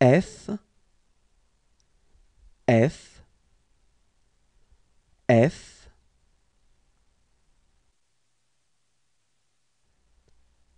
F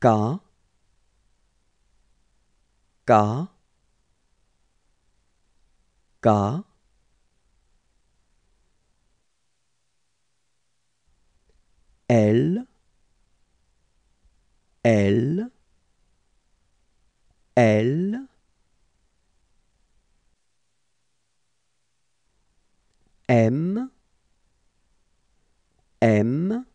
K L M N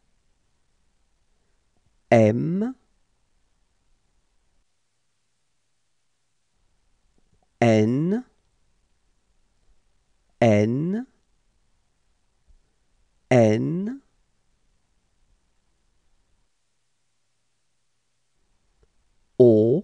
O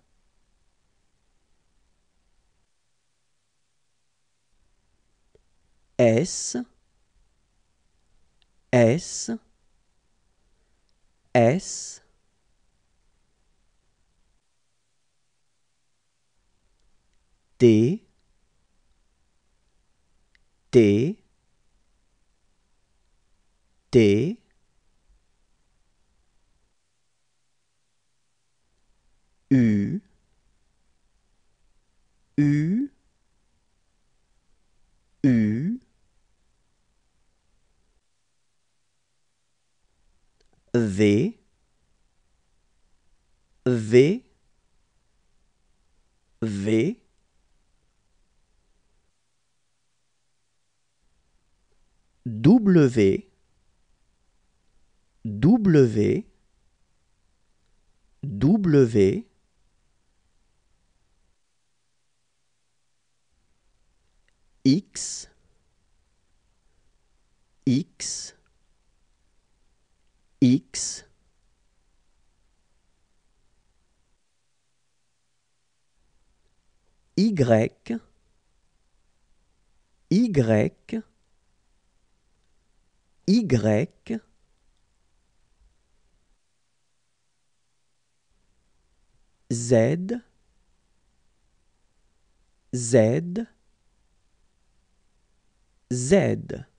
S T U V W X Y Z